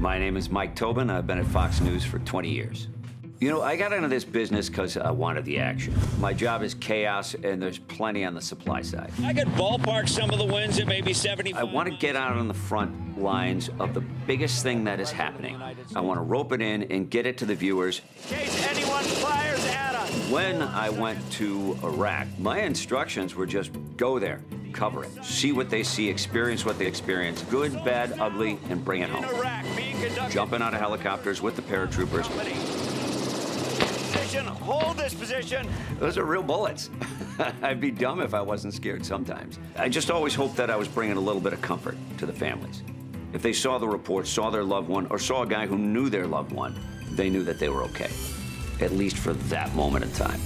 My name is Mike Tobin. I've been at Fox News for 20 years. You know, I got into this business because I wanted the action. My job is chaos, and there's plenty on the supply side. I could ballpark some of the wins at maybe 75. I want to get out on the front lines of the biggest thing that is happening. I want to rope it in and get it to the viewers. In case anyone fires at us. When I went to Iraq, my instructions were just go there. Cover it. See what they see, experience what they experience. Good, bad, ugly, and bring it home. Jumping out of helicopters with the paratroopers. Position, hold this position. Those are real bullets. I'd be dumb if I wasn't scared sometimes. I just always hoped that I was bringing a little bit of comfort to the families. If they saw the report, saw their loved one, or saw a guy who knew their loved one, they knew that they were okay, at least for that moment in time.